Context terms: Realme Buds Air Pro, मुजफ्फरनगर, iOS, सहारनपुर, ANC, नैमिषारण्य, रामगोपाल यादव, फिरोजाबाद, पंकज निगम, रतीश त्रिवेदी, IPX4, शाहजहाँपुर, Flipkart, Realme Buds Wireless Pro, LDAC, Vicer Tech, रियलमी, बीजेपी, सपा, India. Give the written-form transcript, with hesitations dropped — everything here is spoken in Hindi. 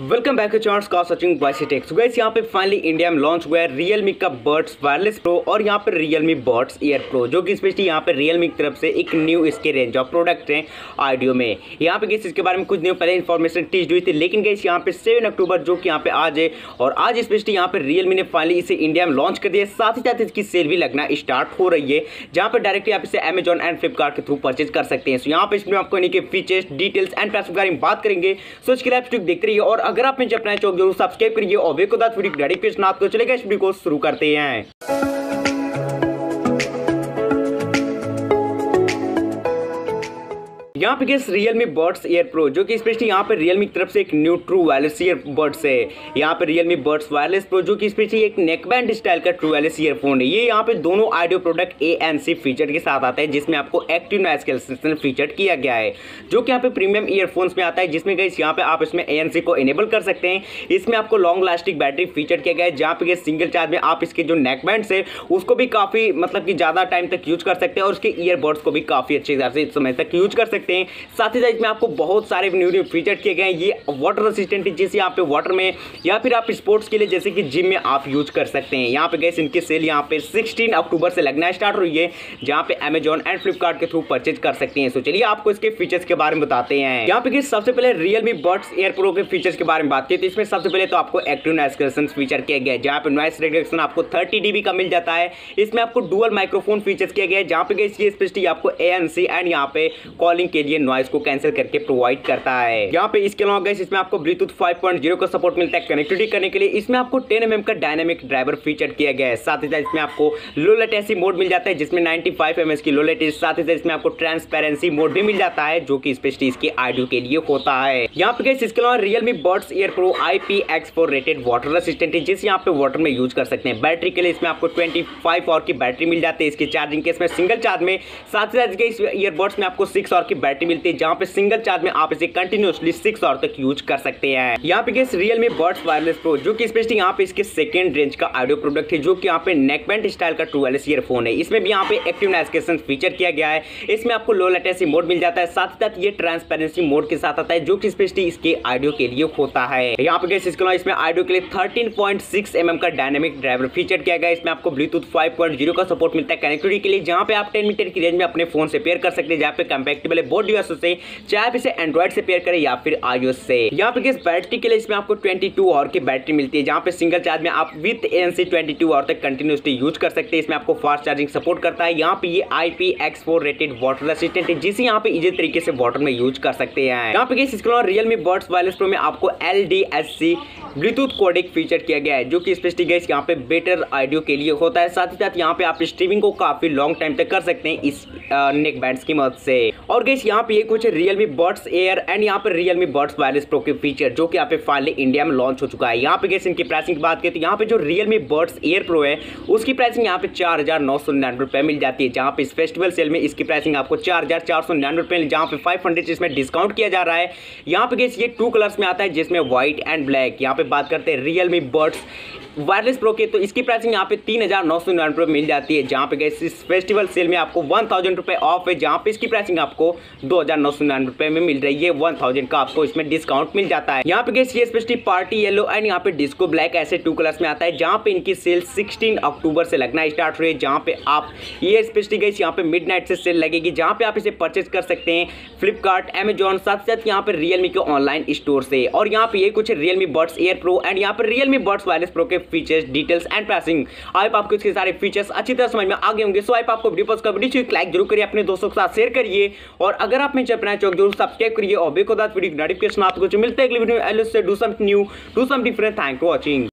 वेलकम बैक टू चैनल्स का searching YC tech. So guys, यहाँ पे फाइनली इंडिया में लॉन्च हुआ है रियलमी का बड्स वायरलेस प्रो और यहाँ पे रियलमी बड्स एयर प्रो, जो कि स्पेशली यहाँ पे रियलमी की तरफ से एक न्यू इसके रेंज ऑफ प्रोडक्ट हैं ऑडियो में। यहाँ पे गाइस इसके बारे में कुछ दिनों पहले इन्फॉर्मेशन टीज हुई थी, लेकिन गाइस यहाँ पे 7 अक्टूबर, जो कि यहाँ पे आज है, और आज स्पेशली यहाँ पे रियलमी ने फाइनली इसे इंडिया में लॉन्च कर दिया। साथ ही साथ इसकी सेल भी लगना स्टार्ट हो रही है, जहाँ पर डायरेक्टली आप इसे अमेजॉन एंड फ्लिपकार्ट के थ्रू परचेज कर सकते हैं। सो यहाँ पे इसमें आपको इनके फीचर्स, डिटेल्स एंड प्राइस के बारे में बात करेंगे। सो इसके लिए आप देखते रहिए, और अगर आप मेरे चैनल को जरूर सब्सक्राइब करिए और वीडियो को दाद वीडियो डायरेक्ट पेज ना आपको चलेगा। इस वीडियो को शुरू करते हैं। यहाँ पे guys रियलमी buds air pro, जो कि स्पेशली यहाँ पे रियलमी की तरफ से एक new true wireless ear buds है। यहाँ पे रियलमी बड्स वायरलेस प्रो, जो कि स्पेशली एक नेकबैंड स्टाइल का ट्रू वायरलेस ईयरफोन है। ये यहाँ पे दोनों ऑडियो प्रोडक्ट ANC फीचर के साथ आता है, जिसमें आपको एक्टिव नॉइस कैंसलेशन फीचर किया गया है, जो कि यहाँ पे प्रीमियम ईयरफोन्स में आता है, जिसमें गाइस यहाँ पे आप इसमें ANC को इनेबल कर सकते हैं। इसमें आपको लॉन्ग लास्टिंग बैटरी फीचर किया गया है, जहाँ पे सिंगल चार्ज में आप इसके जो नेकबैंड है उसको भी काफ़ी मतलब कि ज़्यादा टाइम तक यूज कर सकते हैं, और उसके ईयरबड्स को भी काफ़ी अच्छे तरह से इस समय तक यूज कर सकते हैं। साथ ही साथ इसमें आपको बहुत सारे न्यू न्यू फीचर किए गए हैं। ये वाटर रेसिस्टेंट है, जैसे यहाँ पे वाटर में या फिर आप स्पोर्ट्स के लिए जैसे कि जिम में आप यूज कर सकते हैं। यहाँ पे गाइस इनकी सेल यहाँ पे 16 अक्टूबर से लगना स्टार्ट हुई है, जहाँ पे अमेजॉन एंड फ्लिपकार्ट के थ्रू परचेज कर सकते हैं। तो चलिए आपको इसके फीचर्स के बारे में बताते हैं। यहाँ पे गाइस सबसे पहले रियलमी बड्स एयर प्रो के फीचर्स के बारे में बात की, तो इसमें सबसे पहले तो आपको एक्टिव नॉइस कैंसलेशन फीचर किया गया है, जहाँ पे नॉइस रिडक्शन आपको 30 dB का मिल जाता है। इसमें आपको डुअल माइक्रोफोन फीचर्स किया गया है, जहाँ पे गाइस ये स्पेशली आपको ANC एंड यहाँ पे कॉलिंग के लिए नॉइस को कैंसिल करके प्रोवाइड करता है। यहाँ पे इसके अलावा गाइस इसमें आपको ब्लूटूथ 5.0 का सपोर्ट मिलता है कनेक्टिविटी करने के लिए। इसमें आपको 10 mm का डायनामिक ड्राइवर फीचर किया गया है। साथ ही साथ इसमें आपको लो लेटेंसी मोड मिल जाता है, जिसमें 95 ms की लो लेटेंसी। साथ ही साथ इसमें आपको ट्रांसपेरेंसी मोड भी मिल जाता है, जो कि स्पेशली इसके ऑडियो के लिए होता है। यहाँ पे गाइस इसके अलावा रियलमी buds air pro IPX4 rated water resistant है, जिसे यहाँ पे वाटर में यूज कर सकते हैं। बैटरी के लिए इसमें आपको 25 आवर की बैटरी मिल जाती है इसकी चार्जिंग के, इसमें सिंगल चार्ज में। साथ ही साथ इस ईयरबड्स में आपको 6 आवर की बैटरी मिलती है, जहां पे सिंगल चार्ज में आप इसे कंटिन्यूअसली 6 आवर तक यूज कर सकते हैं। यहाँ पे guys रियलमी buds wireless pro, जो कि स्पेशली यहाँ पे इसके सेकंड रेंज का ऑडियो प्रोडक्ट है, जो कि यहाँ पे नेकबैंड स्टाइल का ट्रू वायरलेस ईयरफोन है। इसमें भी यहाँ पे एक्टिव नॉइस कैंसलेशन फीचर किया गया है। इसमें आपको लो लेटेंसी मोड मिल जाता है। साथ ही साथ ये ट्रांसपेरेंसी मोड के साथ आता है, जो कि स्पेशली इसके ऑडियो के लिए होता है। यहाँ पे गाइस इसके अलावा इसमें ऑडियो के लिए 13.6 mm का डायनामिक ड्राइवर फीचर किया गया है। इसमें आपको ब्लूटूथ 5.0 का सपोर्ट मिलता है कनेक्टिविटी के लिए, जहाँ पे आप 10 मीटर की रेंज में अपने फोन से पेयर कर सकते हैं, जहाँ पे कंपैटिबल है बोर्ड डिवाइस से, चाहे आप इसे एंड्रॉइड से पेयर करें या फिर iOS से। यहाँ पे गाइस बैटरी के लिए इसमें आपको 22 आवर की बैटरी मिलती है, जहाँ पे सिंगल चार्ज में आप विद ANC 22 आवर तक कंटिन्यूसली यूज कर सकते हैं। इसमें आपको फास्ट चार्जिंग सपोर्ट करता है। यहाँ पे ये IPX4 रेटेड वाटर रेसिस्टेंट है, जिसे यहाँ पे इजी तरीके से वाटर में यूज कर सकते हैं। यहाँ पे गाइस इसके अलावा रियलमी बड्स वायरलेस प्रो में आपको LDAC ब्लूटूथ कोडेक फीचर किया गया है, जो कि स्पेशली गाइस यहाँ पे बेटर ऑडियो के लिए होता है। साथ ही साथ यहाँ पे आप स्ट्रीमिंग को काफी लॉन्ग टाइम तक कर सकते हैं इस नेक बैंड्स की मदद से। और गाइस यहाँ पे ये कुछ रियलमी बड्स एयर एंड यहाँ पे रियलमी बड्स वायरलेस प्रो के फीचर, जो कि यहाँ पे फाइनली इंडिया में लॉन्च हो चुका है। यहाँ पे गाइस इनकी प्राइसिंग की बात करें, तो यहाँ पे जो रियलमी बड्स एयर प्रो है उसकी प्राइसिंग यहाँ पे 4,999 रुपये मिल जाती है, जहाँ पे इस फेस्टिवल सेल में इसकी प्राइसिंग आपको 4,499 रुपये, जहाँ पे 500 इसमें डिस्काउंट किया जा रहा है। यहाँ पे गाइस ये 2 कलर्स में आता है, जिसमें व्हाइट एंड ब्लैक। यहाँ पे बात करते हैं रियलमी बड्स वायरलेस प्रो के, तो इसकी प्राइसिंग यहाँ पे 3,999 रुपये मिल जाती है, जहाँ पे गाइस इस फेस्टिवल सेल में आपको 1,000 रुपये ऑफ है, जहाँ पे इसकी प्राइसिंग आपको 2,999 रुपये में मिल रही है। 1,000 का आपको इसमें डिस्काउंट मिल जाता है। यहाँ पे गाइस ये स्पेशली पार्टी येलो एंड यहाँ पे डिस्को ब्लैक, ऐसे 2 कलर्स में आता है, जहाँ पे इनकी सेल 16 अक्टूबर से लगना स्टार्ट हुई है, जहाँ पे आप ये स्पेशली गाइस यहाँ पे मिडनाइट से सेल लगेगी, जहाँ पे आप इसे परचेज कर सकते हैं फ्लिपकार्ट, अमेजॉन, साथ साथ यहाँ पे रियलमी के ऑनलाइन स्टोर से। और यहाँ पे ये कुछ रियलमी buds air pro and यहाँ पे रियलमी बड्स वायरलेस प्रो के फीचर्स, डिटेल्स एंड प्राइसिंग। आप आपको इसके सारे फीचर्स अच्छी तरह समझ में आ गए होंगे। सो आप आपको वीडियो पसंद आए तो लाइक जरूर करिए, अपने दोस्तों के साथ शेयर करिए, और अगर आप मेरे चैनल को जरूर सब्सक्राइब करिए और बेल को दाद वीडियो नोटिफिकेशन आपको जो मिलता है अगली वीडियो में। Do something new, do something different. Thank for watching.